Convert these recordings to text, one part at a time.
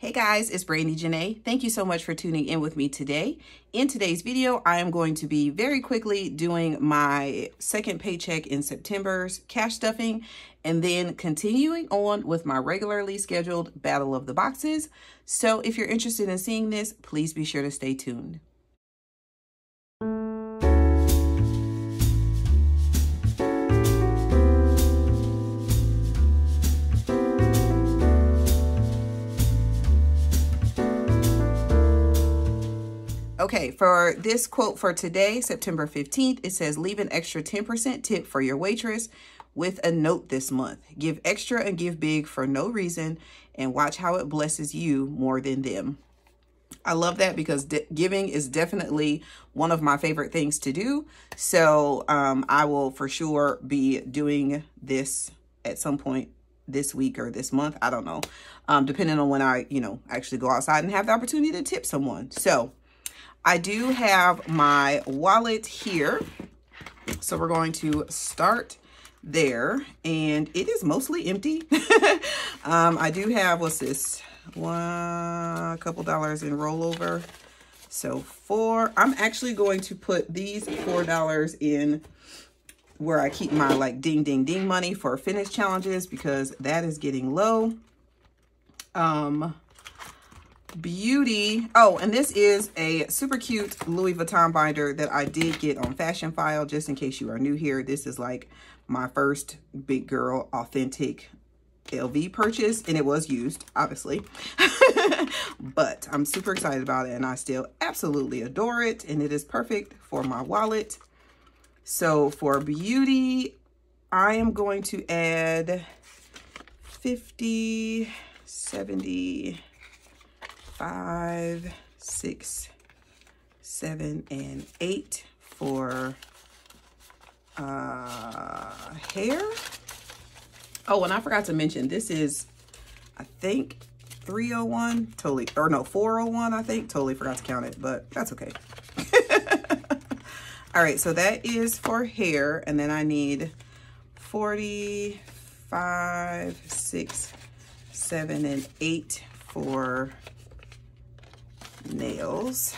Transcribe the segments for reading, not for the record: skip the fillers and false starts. Hey guys, it's Brandi Janei. Thank you so much for tuning in with me today. In today's video, I am going to be very quickly doing my second paycheck in September's cash stuffing and then continuing on with my regularly scheduled Battle of the Boxes. So if you're interested in seeing this, please be sure to stay tuned. Okay, for this quote for today, September 15th, it says, leave an extra 10% tip for your waitress with a note this month. Give extra and give big for no reason and watch how it blesses you more than them. I love that because giving is definitely one of my favorite things to do. So I will for sure be doing this at some point this week or this month. I don't know, depending on when I, actually go outside and have the opportunity to tip someone. So I do have my wallet here, so we're going to start there, and it is mostly empty. I do have, what's this, a couple dollars in rollover, so I'm actually going to put these $4 in where I keep my like ding ding ding money for fitness challenges because that is getting low. Beauty. Oh, and this is a super cute Louis Vuitton binder that I did get on Fashionphile, just in case you are new here. This is like my first big girl authentic LV purchase, and it was used, obviously. But I'm super excited about it, and I still absolutely adore it, and it is perfect for my wallet. So for beauty, I am going to add 50, 70... 5, 6, 7, and 8 for hair. Oh, and I forgot to mention, this is, I think 301, totally, or no, 401, I think. Totally forgot to count it, but that's okay. All right, so that is for hair, and then I need 45, 6, 7, and 8 for nails,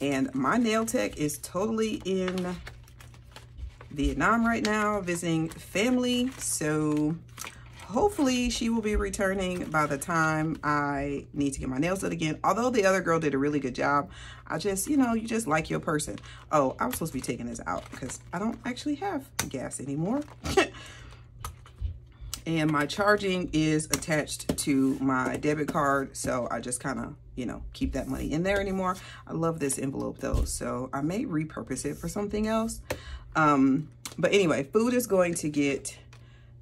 and my nail tech is totally in Vietnam right now visiting family, so hopefully she will be returning by the time I need to get my nails done again. Although the other girl did a really good job, I just, you just like your person. Oh, I'm supposed to be taking this out because I don't actually have gas anymore. And my charging is attached to my debit card, so I just kind of, keep that money in there anymore. I love this envelope though, so I may repurpose it for something else. But anyway, food is going to get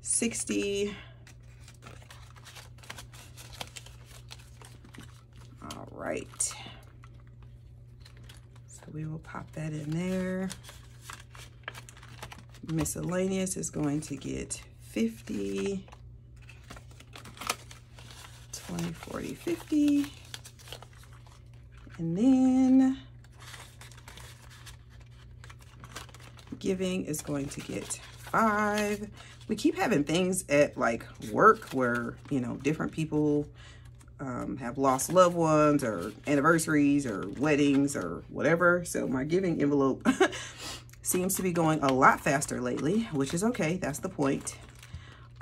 60. All right. So we will pop that in there. Miscellaneous is going to get 50, 20, 40, 50, and then giving is going to get 5. We keep having things at like work where, different people have lost loved ones or anniversaries or weddings or whatever. So my giving envelope seems to be going a lot faster lately, which is okay. That's the point.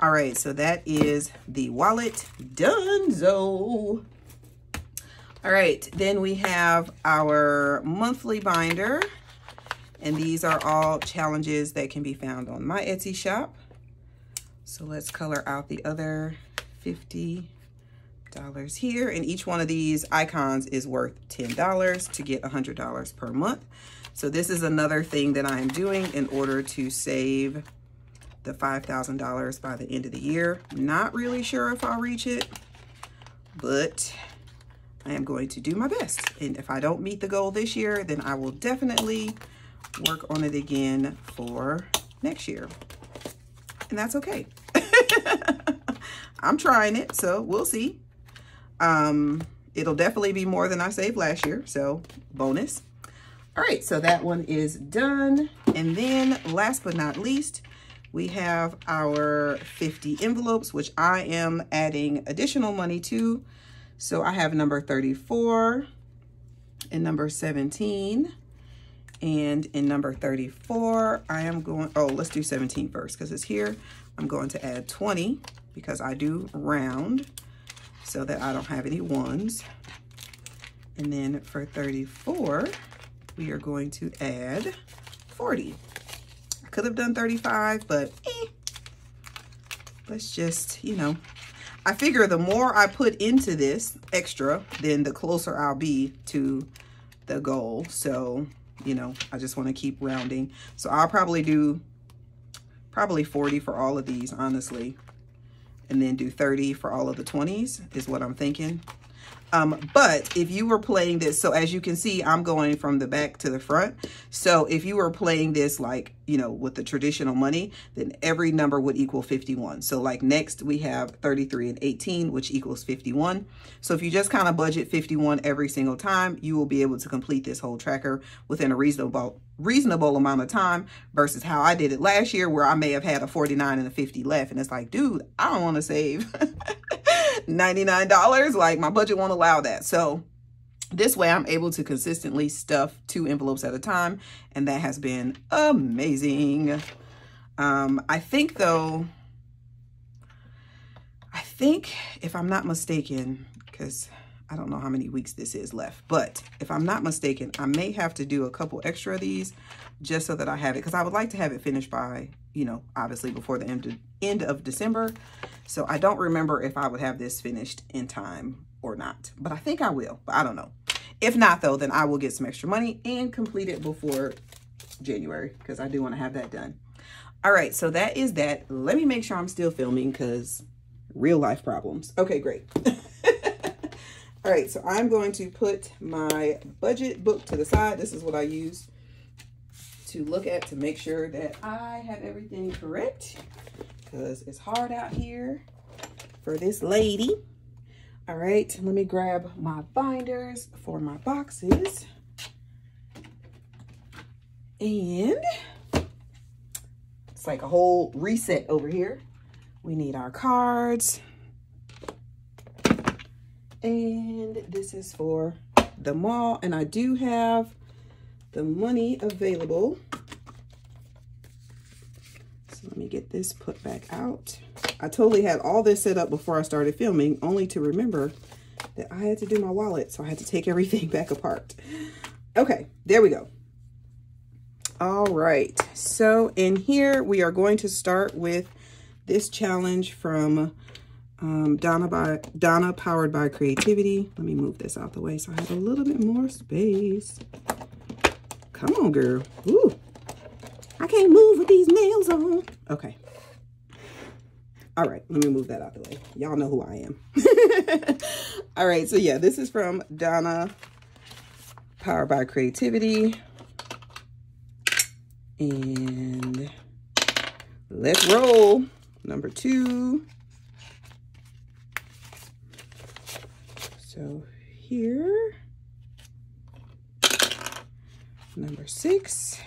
All right, so that is the wallet donezo. All right, then we have our monthly binder, and these are all challenges that can be found on my Etsy shop. So let's color out the other $50 here, and each one of these icons is worth $10 to get $100 per month. So this is another thing that I am doing in order to save the $5,000 by the end of the year. Not really sure if I'll reach it, but I am going to do my best. And if I don't meet the goal this year, then I will definitely work on it again for next year. And that's okay. I'm trying it, so we'll see. It'll definitely be more than I saved last year, so bonus. All right, so that one is done. And then last but not least, We have our 50 envelopes, which I am adding additional money to. So I have number 34 and number 17. And in number 34, I am going, oh, let's do 17 first because it's here. I'm going to add 20 because I do round so that I don't have any ones. And then for 34, we are going to add 40. I could have done 35, but let's just, you know, I figure the more I put into this extra, then the closer I'll be to the goal. So, you know, I just want to keep rounding. So I'll probably do 40 for all of these, honestly. And then do 30 for all of the 20s is what I'm thinking. But if you were playing this, so as you can see, I'm going from the back to the front. So if you were playing this, like, you know, with the traditional money, then every number would equal 51. So like next we have 33 and 18, which equals 51. So if you just kind of budget 51 every single time, you will be able to complete this whole tracker within a reasonable amount of time versus how I did it last year, where I may have had a 49 and a 50 left. And it's like, dude, I don't want to save $99. Like, my budget won't allow that. So this way I'm able to consistently stuff 2 envelopes at a time. And that has been amazing. I think though, if I'm not mistaken, because I don't know how many weeks this is left, but if I'm not mistaken, I may have to do a couple extra of these just so that I have it. Because I would like to have it finished by, you know, obviously before the end of December. So I don't remember if I would have this finished in time or not, but I think I will, but I don't know. If not though, then I will get some extra money and complete it before January, because I do want to have that done. All right, so that is that. Let me make sure I'm still filming because real life problems. Okay, great. All right, so I'm going to put my budget book to the side. This is what I use to look at to make sure that I have everything correct, because it's hard out here for this lady. All right, let me grab my binders for my boxes. And it's like a whole reset over here. We need our cards. And this is for the mall. And I do have the money available. So let me get this put back out. I totally had all this set up before I started filming, only to remember that I had to do my wallet. So I had to take everything back apart. Okay, there we go. All right. So in here, we are going to start with this challenge from Donna Powered by Creativity. Let me move this out the way so I have a little bit more space. Come on, girl. Ooh, I can't move with these nails on. Okay. All right, let me move that out the way. Y'all know who I am. All right, so yeah, this is from Donna Powered by Creativity. And let's roll. Number 2. So here, number 6,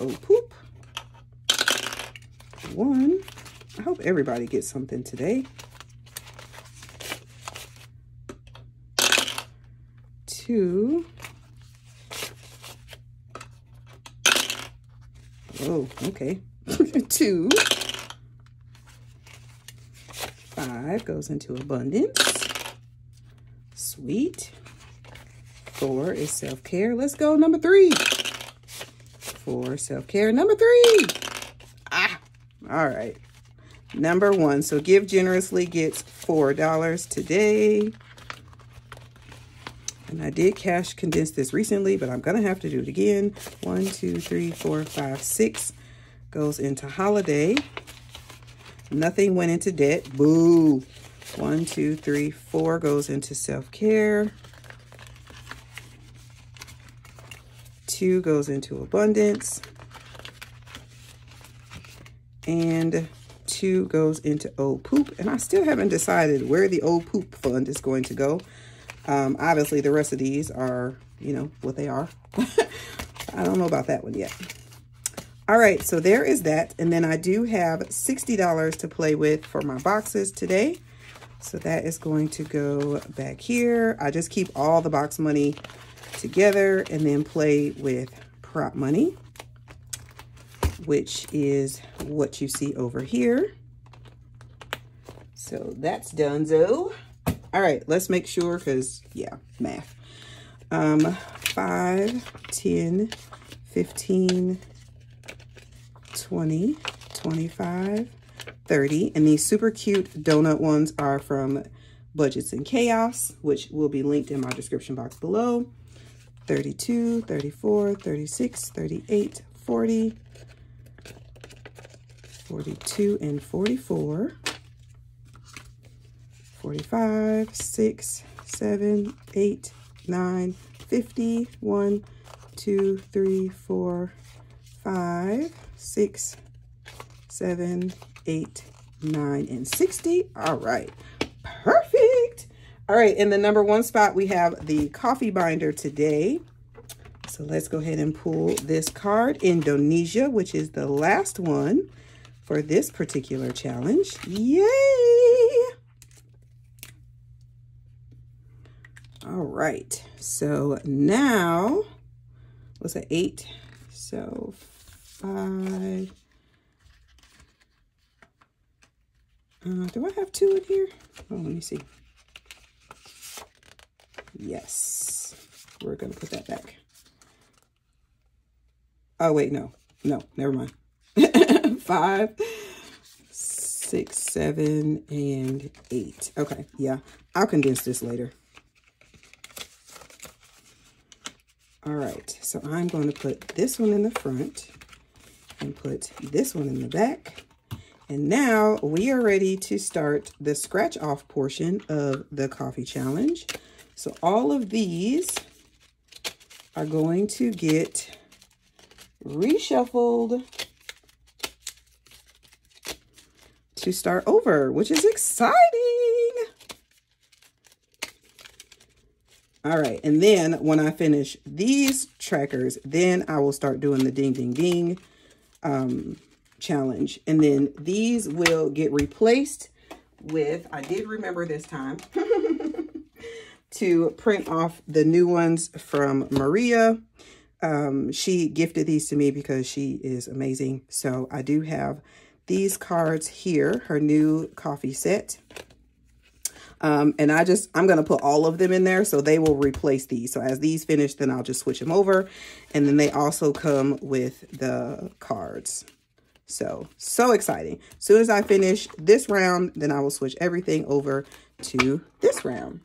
oh poop, 1, I hope everybody gets something today, 2, oh, okay, 2, 5 goes into abundance. Sweet. 4 is self-care. Let's go number 3. 4 self-care. Number 3. Ah, all right. Number 1. So Give Generously gets $4 today. And I did cash condense this recently, but I'm going to have to do it again. 1, 2, 3, 4, 5, 6 goes into holiday. Nothing went into debt. Boo. 1, 2, 3, 4 goes into self-care. 2 goes into abundance. And 2 goes into old poop. And I still haven't decided where the old poop fund is going to go. Obviously, the rest of these are, you know, what they are. I don't know about that one yet. All right, so there is that. And then I do have $60 to play with for my boxes today. So that is going to go back here. I just keep all the box money together and then play with prop money, which is what you see over here. So that's donezo. All right, let's make sure, because, yeah, math. 5, 10, 15, 20, 25, 30. And these super cute donut ones are from Budgets and Chaos, which will be linked in my description box below. 32, 34, 36, 38, 40, 42, and 44. 45, 6, 7, 8, 9, 50, 1, 2, 3, 4, 5, 6, 7, 8, 9, and 60. All right, perfect. All right, in the number one spot, we have the coffee binder today. So let's go ahead and pull this card, Indonesia, which is the last one for this particular challenge. Yay! All right, so now, what's that, 8? So 5. Do I have 2 in here? Oh, let me see. Yes, we're gonna put that back. Oh wait, no, never mind. 5, 6, 7, and 8. Okay, yeah, I'll condense this later. All right, so I'm going to put this one in the front and put this one in the back. And now we are ready to start the scratch off portion of the coffee challenge. So all of these are going to get reshuffled to start over, which is exciting. All right, and then when I finish these trackers, then I will start doing the ding, ding, ding challenge. And then these will get replaced with, I did remember this time, to print off the new ones from Maria. She gifted these to me because she is amazing. So I do have these cards here, her new coffee set. And I'm going to put all of them in there, so they will replace these. So as these finish, then I'll just switch them over. And then they also come with the cards. So exciting. As soon as I finish this round, then I will switch everything over to this round.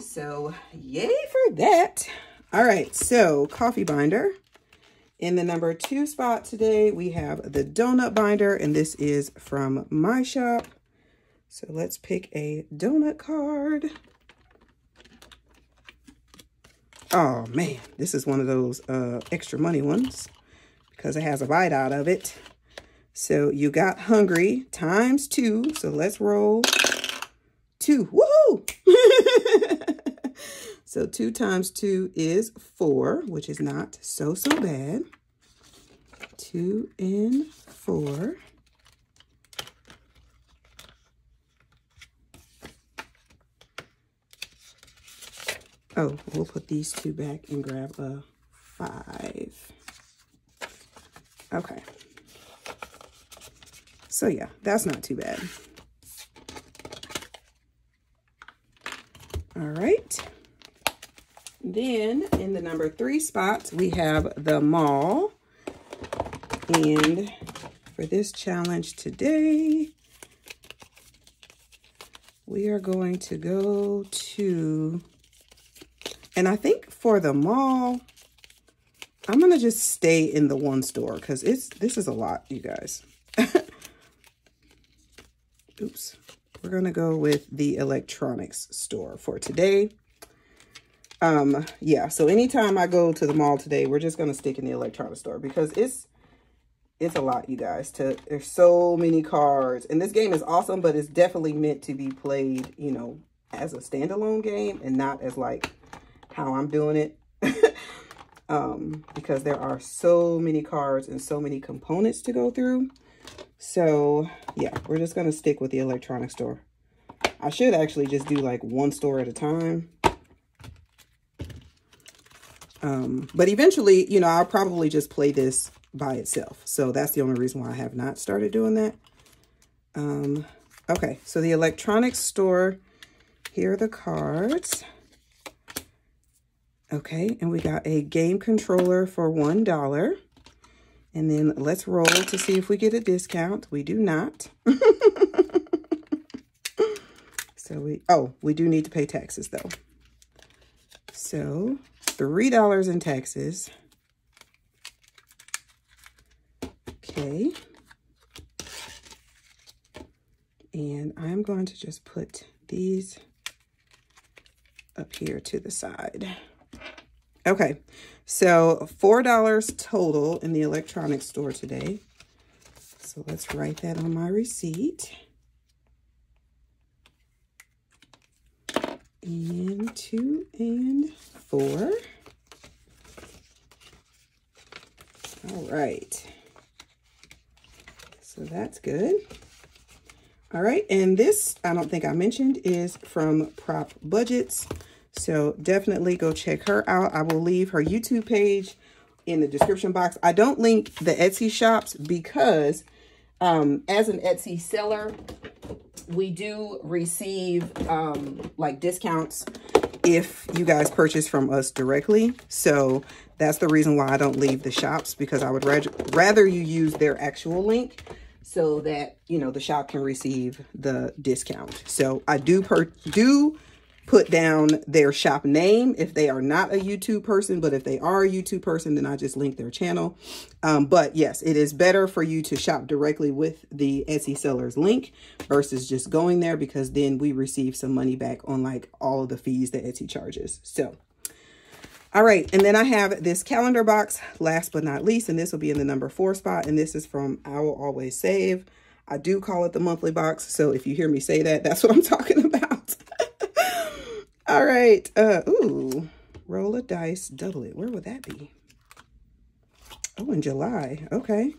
So yay for that. All right. So coffee binder. In the number 2 spot today, we have the donut binder, and this is from my shop. So let's pick a donut card. Oh man, this is one of those extra money ones because it has a bite out of it. So you got hungry times 2. So let's roll 2. Woohoo! So 2 times 2 is 4, which is not so bad. 2 and 4. We'll put these 2 back and grab a 5. Okay. So yeah, that's not too bad. All right. Then in the number 3 spots, we have the mall. And for this challenge today, we are going to go to... And I think for the mall, I'm going to just stay in the one store because this is a lot, you guys. Oops. We're going to go with the electronics store for today. Yeah, so anytime I go to the mall today, we're just going to stick in the electronics store because it's a lot, you guys. There's so many cards. And this game is awesome, but it's definitely meant to be played, you know, as a standalone game and not as like... how I'm doing it. because there are so many cards and so many components to go through. So yeah, we're just going to stick with the electronics store. I should actually just do like one store at a time. But eventually, you know, I'll probably just play this by itself. So that's the only reason why I have not started doing that. Okay, so the electronics store, here are the cards. Okay, and we got a game controller for $1. And then let's roll to see if we get a discount. We do not. So we do need to pay taxes though. So $3 in taxes. Okay. And I'm going to just put these up here to the side. Okay, so $4 total in the electronics store today. So let's write that on my receipt. And 2 and 4. All right. So that's good. All right, and this, I don't think I mentioned, is from Prop Budgets. So definitely go check her out. I will leave her YouTube page in the description box. I don't link the Etsy shops because as an Etsy seller, we do receive like discounts if you guys purchase from us directly. So that's the reason why I don't leave the shops, because I would rather you use their actual link so that, you know, the shop can receive the discount. So I do put down their shop name if they are not a YouTube person, but if they are a YouTube person, then I just link their channel. But yes, it is better for you to shop directly with the Etsy seller's link versus just going there, because then we receive some money back on like all of the fees that Etsy charges. So, all right. And then I have this calendar box, last but not least, and this will be in the number 4 spot. And this is from owlalwayssave. I do call it the monthly box. So if you hear me say that, that's what I'm talking about. All right, ooh, roll a dice, double it. Where would that be? Oh, in July, okay.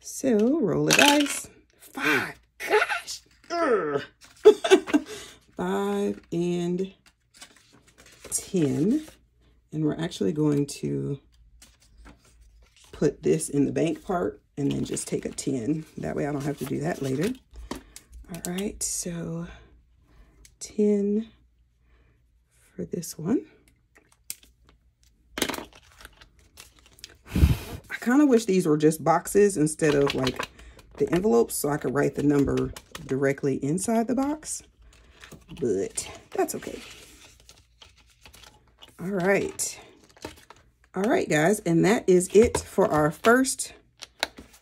So, roll a dice. 5, gosh. 5 and 10. And we're actually going to put this in the bank part and then just take a 10. That way I don't have to do that later. All right, so 10 for this one. I kind of wish these were just boxes instead of like the envelopes so I could write the number directly inside the box, but that's okay. All right. All right, guys. And that is it for our first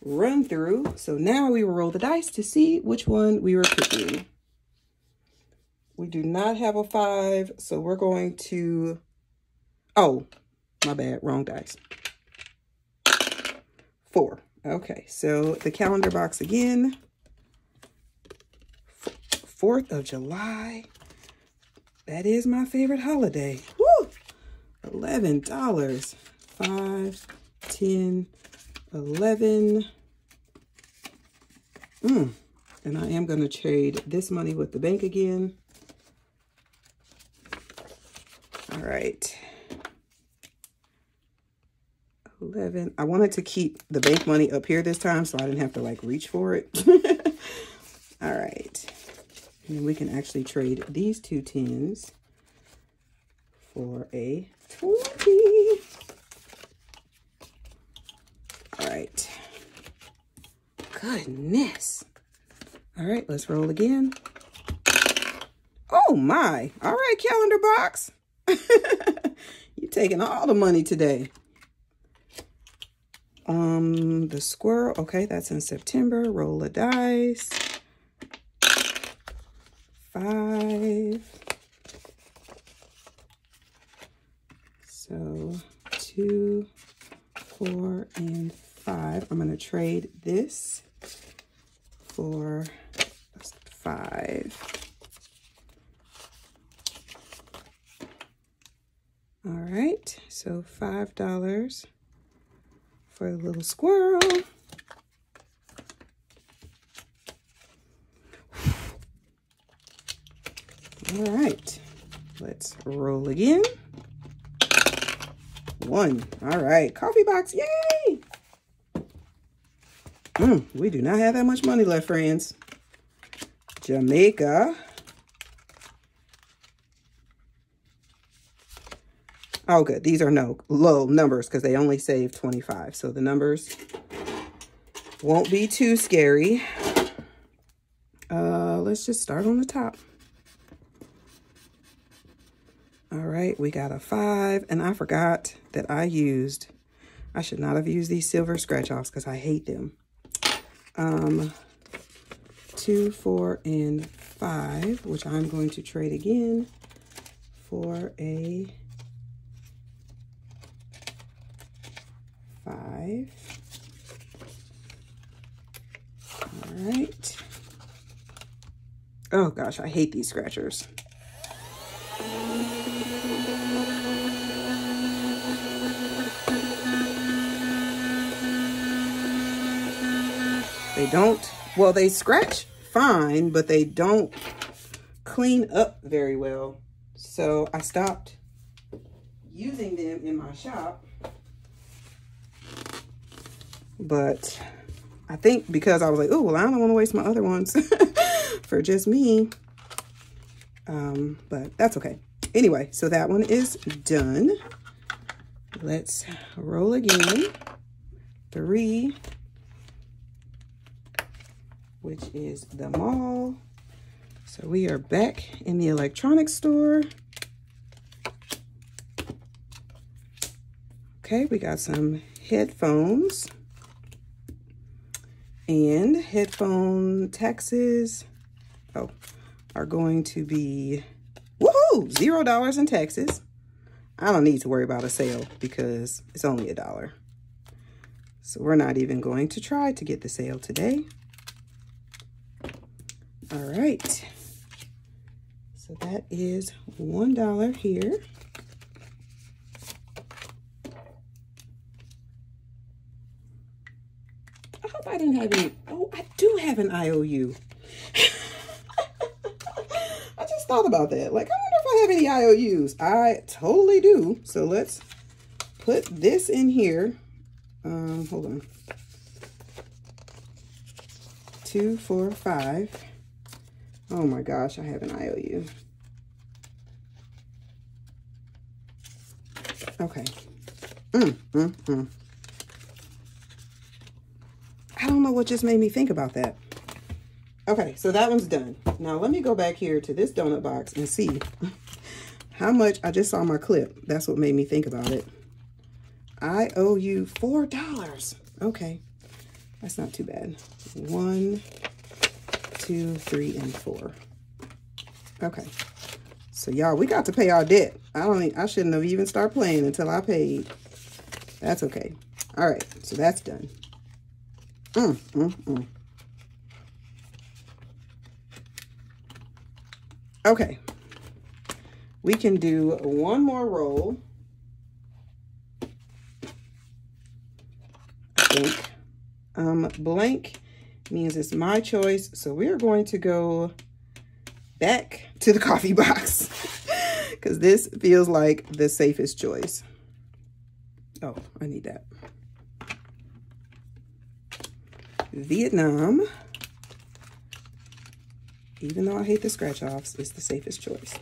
run through. So now we will roll the dice to see which one we were picking. We do not have a 5, so we're going to, oh, my bad, wrong dice. 4, okay, so the calendar box again, 4th of July, that is my favorite holiday, woo, $11, 5, 10, 11, and I am going to trade this money with the bank again. All right, 11. I wanted to keep the bank money up here this time so I didn't have to like reach for it. All right, and then we can actually trade these two 10s for a 20. All right, goodness. All right, let's roll again. Oh my, all right, calendar box. You're taking all the money today. The squirrel, okay, that's in September. Roll a dice. 5. So 2, 4, and 5. I'm gonna trade this for 5. All right, so $5 for a little squirrel. All right, let's roll again. One. All right, coffee box, yay! We do not have that much money left, friends. Jamaica. Oh, good. These are no low numbers because they only saved 25. So the numbers won't be too scary. Let's just start on the top. All right, we got a 5, and I forgot that I should not have used these silver scratch-offs because I hate them. 2, 4, and 5, which I'm going to trade again for a 5. All right. Oh gosh, I hate these scratchers. They don't, well, they scratch fine, but they don't clean up very well. So I stopped using them in my shop. But I think because I was like, oh, well, I don't want to waste my other ones for just me. But that's okay. Anyway, so that one is done. Let's roll again. 3. Which is the mall. So we are back in the electronics store. Okay, we got some headphones and headphone taxes. Oh, are going to be, woohoo, $0 in taxes. I don't need to worry about a sale because it's only $1. So we're not even going to try to get the sale today. All right, so that is $1 here. I hope I didn't have any, oh, I do have an IOU. I just thought about that. Like, I wonder if I have any IOUs. I totally do. So let's put this in here. Hold on. 2, 4, 5. Oh my gosh, I have an IOU. Okay. I don't know what just made me think about that. Okay, so that one's done. Now let me go back here to this donut box and see how much. I just saw my clip. That's what made me think about it. I owe you $4. Okay, that's not too bad. 1, 2, 3, and 4. Okay, so y'all, we got to pay our debt. I shouldn't have even started playing until I paid. That's okay. All right, so that's done. Okay, we can do one more roll, I think. Blank means it's my choice, so we're going to go back to the coffee box because this feels like the safest choice. Oh, I need that. Vietnam, even though I hate the scratch-offs, it's the safest choice.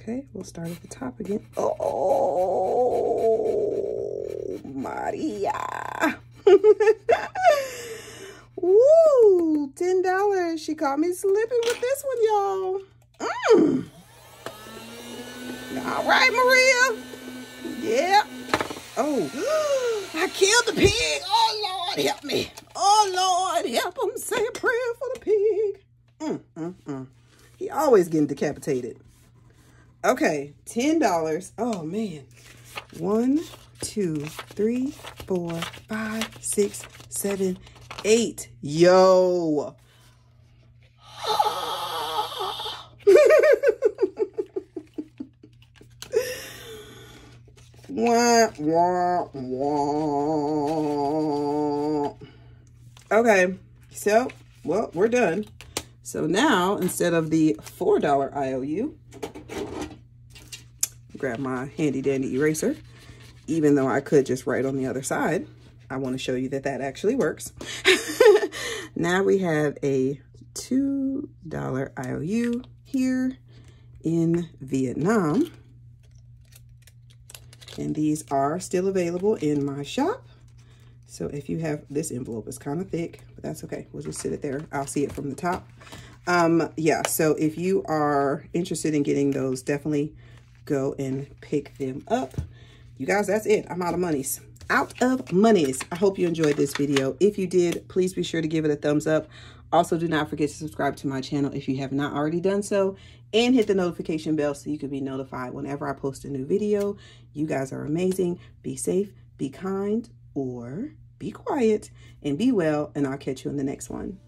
Okay, we'll start at the top again. Oh, Maria. Woo! $10. She caught me slipping with this one, y'all. All right, Maria. Yeah. Oh, I killed the pig. Oh, Lord, help me. Oh, Lord, help him. Say a prayer for the pig. He always getting decapitated. Okay, $10. Oh, man. 1, 2, 3, 4, 5, 6, 7, 8. Yo. Wah, wah, wah. Okay, so, well, we're done. So now, instead of the $4 IOU, grab my handy dandy eraser. Even though I could just write on the other side, I want to show you that that actually works. Now we have a $2 IOU here in Vietnam. And these are still available in my shop. So if you have, this envelope is kind of thick, but that's okay. We'll just sit it there. I'll see it from the top. Yeah, so if you are interested in getting those, definitely go and pick them up. You guys, that's it. I'm out of monies. Out of monies. I hope you enjoyed this video. If you did, please be sure to give it a thumbs up. Also, do not forget to subscribe to my channel if you have not already done so, and hit the notification bell so you can be notified whenever I post a new video. You guys are amazing. Be safe, be kind, or be quiet, and be well, and I'll catch you in the next one.